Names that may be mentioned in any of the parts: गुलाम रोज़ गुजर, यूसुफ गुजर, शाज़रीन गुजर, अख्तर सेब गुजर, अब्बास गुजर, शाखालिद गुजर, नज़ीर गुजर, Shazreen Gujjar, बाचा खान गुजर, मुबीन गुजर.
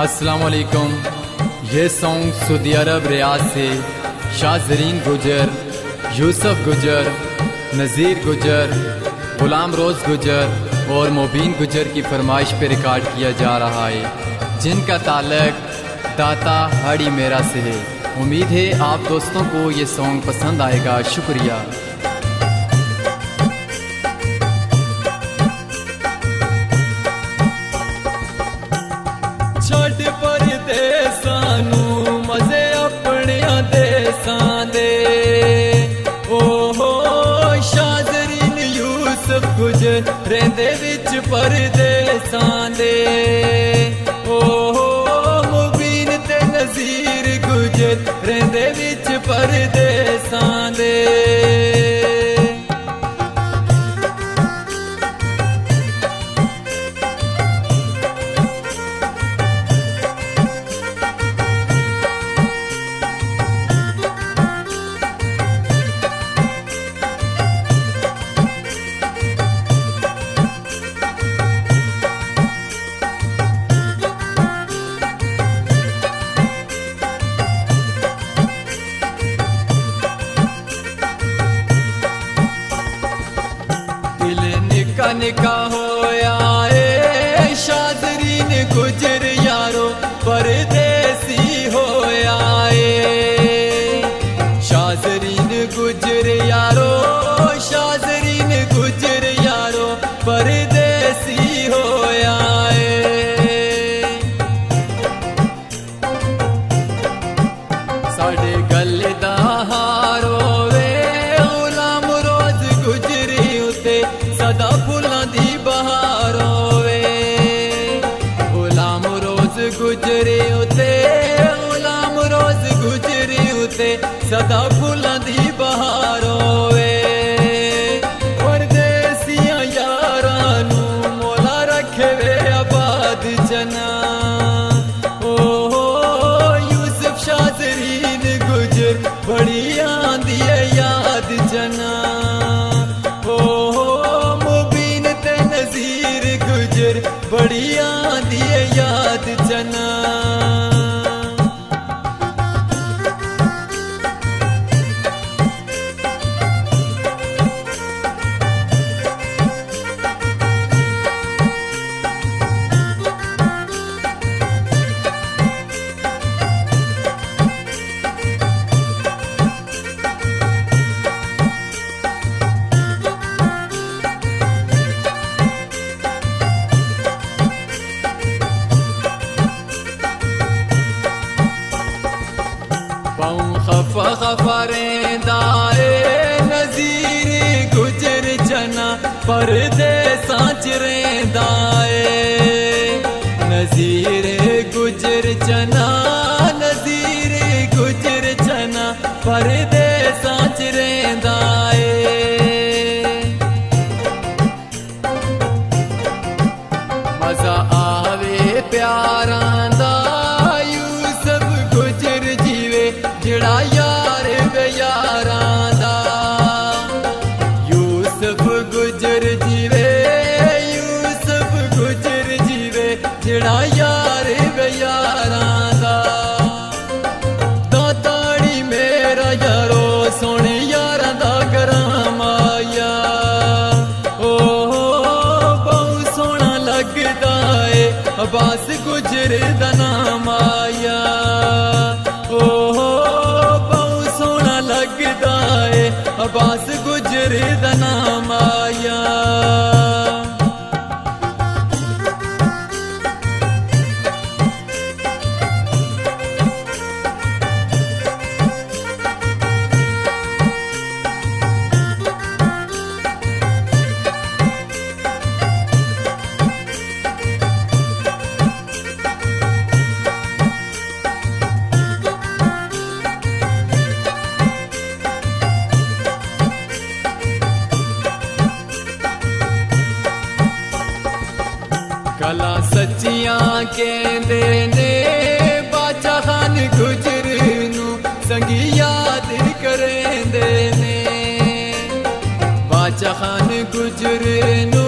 अस्सलामुअलैकुम। ये song Saudi अरब रियाज से शाज़रीन गुजर, यूसुफ गुजर, नज़ीर गुजर, गुलाम रोज़ गुजर और मुबीन गुजर की फरमाइश पर रिकॉर्ड किया जा रहा है, जिनका ताल्लक दाता हाड़ी मेरा से है। उम्मीद है आप दोस्तों को ये सॉन्ग पसंद आएगा। शुक्रिया। रेंदे विच परदेसां दे ओहो मुबीन ते नज़ीर गुजर रेंदे विच परदेसां दे। निका होया ए शाज़रीन गुजर यारो परदेसी होया ए शाज़रीन गुजर यारो, शाज़रीन गुजर यारो परदेसी होया ए। साढ़े गल दा हारो वे गुलाम रोज़ गुजरी उते सदा गुजरे उते गुलाम रोज गुजरे उते सदा फूलों दी बहारों वे। परदेसियां यारां नू मोला रखे वे आबाद जना ओहो यूसुफ शाज़रीन गुजर बड़ी आंदी है याद जना ओहो मुबीन ते नज़ीर गुजर बड़ी आंदी है याद जना। खफा खफा रेंदा ए नज़ीर गुजर जना परदेसां च रेंदा ए नज़ीर गुजर जना, नज़ीर गुजर जना परदेसां च रेंदा ए। मज़ा आवे प्यारां दा जेड़ा यार वे यारां दा यूसुफ गुजर जीवे, यूसुफ गुजर जीवे जेड़ा यार वे यारां दा। दाताड़ी मेरा यारो सोने यारां दा कराम आया ओहो बहुत सोना लगदा ए अब्बास गुजर दा नाम आया ओहो अब्बास गुजर दा नाम आया। गला सच्चियां कहंदे ने बाचा खान गुजर नू संगी याद करेंदे ने बाचा खान गुजर नू,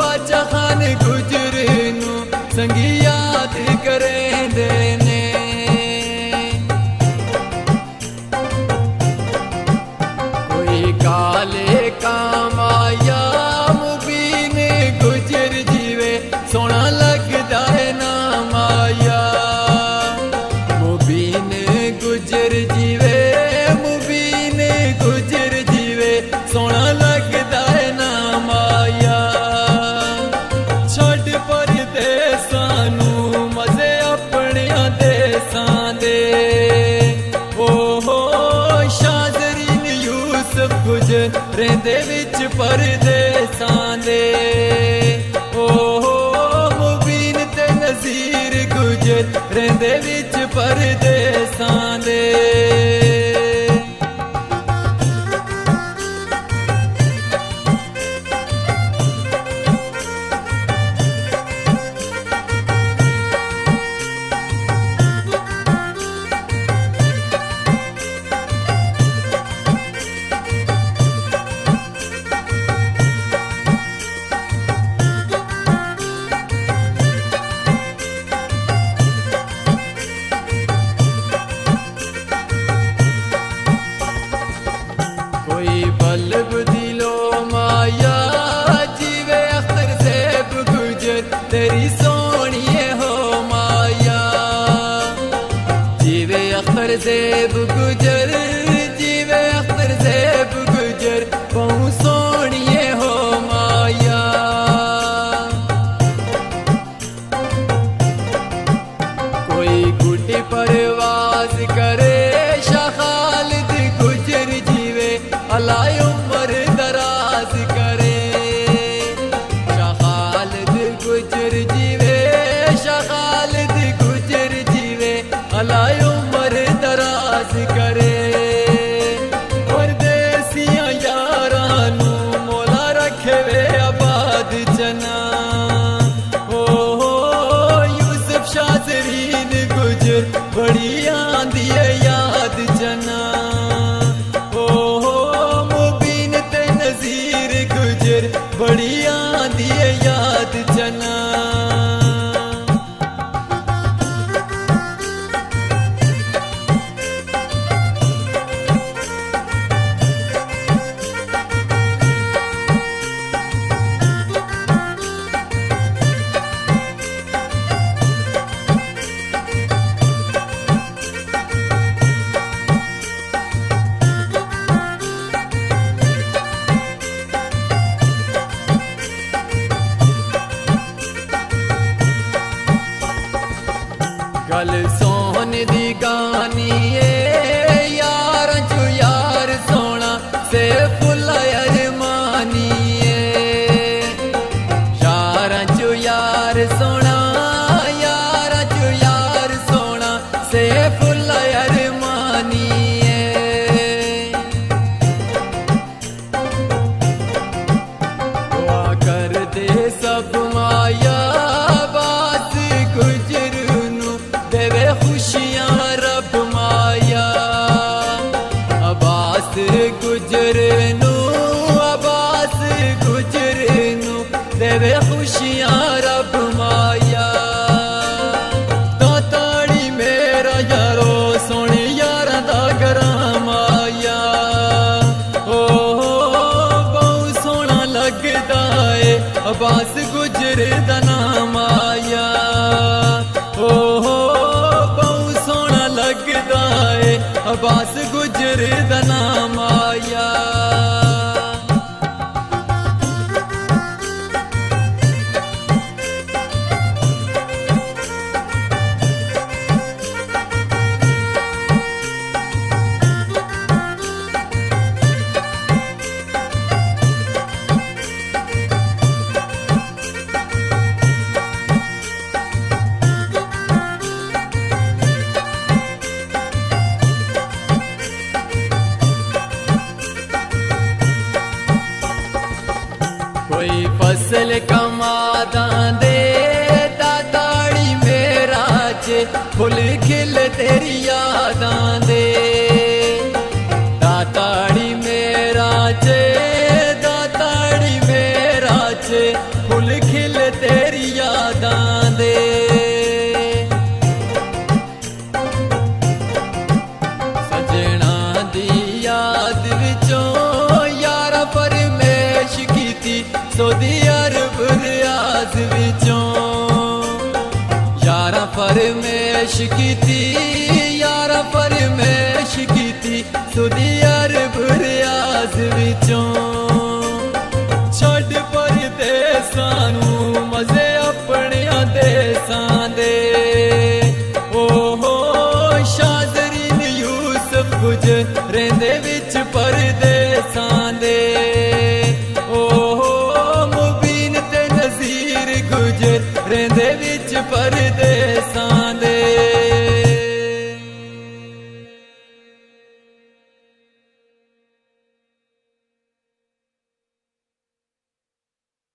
बाचा खान गुजर नू संगी याद करें। देने। कोई काले काम आया मुबीन गुजर जीवे सोना लगदा है नाम आया मुबीन गुजर जीवे मुबीन गुजर जीवे सोना लगदा है नाम आया। छड़ परदेसानू मजे अपने देसां दे शाज़रीन यूसुफ गुजर दे विच परदेसां दे मुबीन ते नज़ीर गुजर दे विच परदेसां दे। बल्ब दिलो माया जीवे अख्तर सेब गुजर तेरी सोनी हो माया जीवे अख्तर सेब गुजर जीवे अख्तर सेब गुजर बहु सोनी हो माया। कोई गुटी परवाज करे शाखालिद गुजर जीवे अलाय उम्र दराज करे शाखालिद गुजर जीवे शाखालिद गुजर जीवे अलाय उम्र दराज करे। परदेसियां यारानू मोला रखे वे आबाद जना यूसुफ शाज़रीन गुजर बड़ी आंदी है याद जना बड़ी आंदी है याद जना। गल सोन दी गानी है यार चू यार सोना से फुल अरमानी यार चू यार सोना यार चू यार सोना से फुल अरमानी। दुआ कर दे सब माया बात गुजर देवे खुशियां रब माया अब्बास गुजरनू अब्बास गुजरनू देवे खुशियां रब माया। तो ताड़ी मेरा यारो सोने यार दा गराम आया बहुत सोना लगदा है अब्बास गुजर दा नाम आया अब्बास गुजर दा नाम आया। कोई फसल कमादा दे दाड़ी मेरा जे फुल खिल तेरी यादा दे दाड़ी मेरा जे फुल खिल तेरी यादा दे। फरमेश की थी यार फरमेश की थी सुनी यार फरियाद विचों छड़ परदे सानू मजे अपने देसां दे ओ हो शाज़रीन यूसुफ गुजर रेंदे विच परदेसां दे ओ हो मुबीन ते नज़ीर गुजर रेंदे विच परदे